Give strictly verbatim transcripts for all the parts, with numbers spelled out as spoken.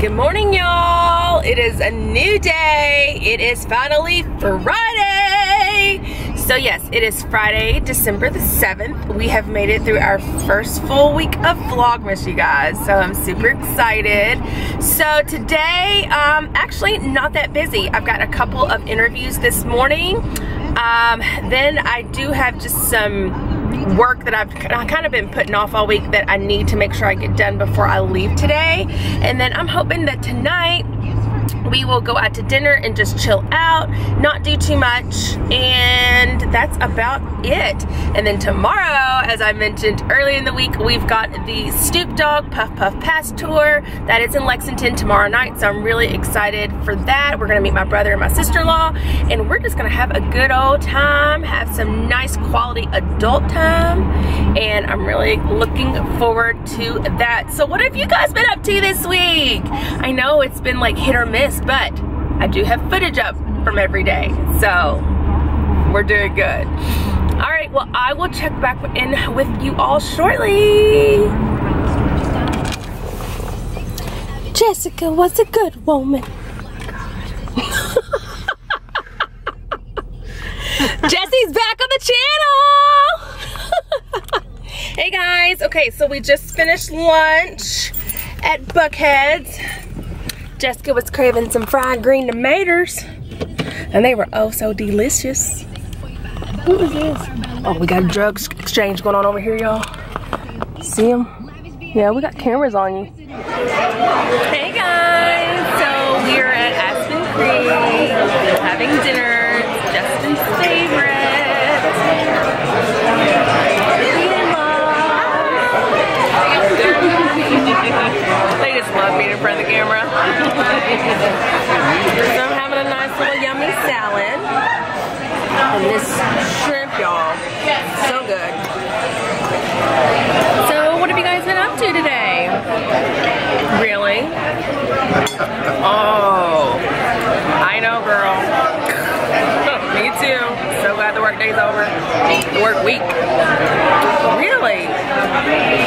Good morning, y'all. It is a new day. It is finally Friday. So yes, it is Friday, December the seventh. We have made it through our first full week of Vlogmas, you guys. So I'm super excited. So today, um, actually not that busy. I've got a couple of interviews this morning. Um, then I do have just some work that I've kind of been putting off all week that I need to make sure I get done before I leave today. And then I'm hoping that tonight we will go out to dinner and just chill out, not do too much, and that's about it. And then tomorrow, as I mentioned earlier in the week, we've got the Snoop Dogg Puff Puff Pass Tour. That is in Lexington tomorrow night, so I'm really excited for that. We're gonna meet my brother and my sister-in-law, and we're just gonna have a good old time, have some nice quality adult time, and I'm really looking forward to that. So what have you guys been up to this week? I know it's been like hit or miss, but I do have footage up from every day, so we're doing good. All right, well, I will check back in with you all shortly. Jessica was a good woman. Oh my God. Jesse's back on the channel. Hey guys, okay, so we just finished lunch at Buckhead's. Jessica was craving some fried green tomatoes, and they were oh so delicious. What is this? Oh, we got a drug exchange going on over here, y'all. See them? Yeah, we got cameras on you. Hey guys, so we are at Aspen Creek having dinner. It's Justin's favorite. They just love being in front of the camera. So I'm having a nice little yummy salad. And this shrimp, y'all. So good. So what have you guys been up to today? Really? Oh. I know, girl. Me too. So glad the work day's over. The work week. Really?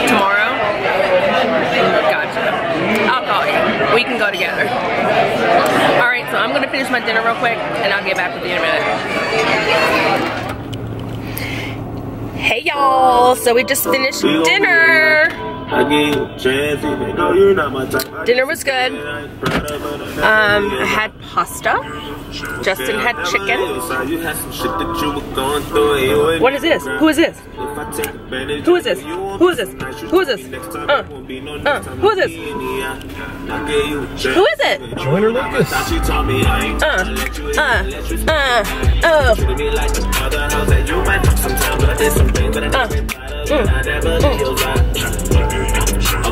Tomorrow? Gotcha. I'll call you. We can go together. All right, so I'm going to finish my dinner real quick, and I'll get back with you in a minute. Hey, y'all. So we just finished dinner. Dinner was good. Um, I had pasta. Justin had chicken. What is this? Who is this? Who is this? Who is this? Who is this? Uh, uh, who is this? Who is it? Joyner Lucas. Uh, uh, uh, oh. Uh,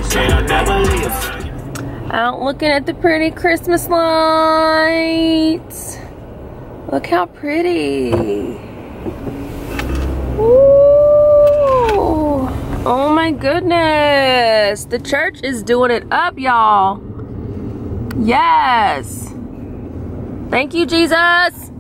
mm, mm. Out looking at the pretty Christmas lights. Look how pretty. Oh my goodness, the church is doing it up, y'all. Yes. Thank you, Jesus.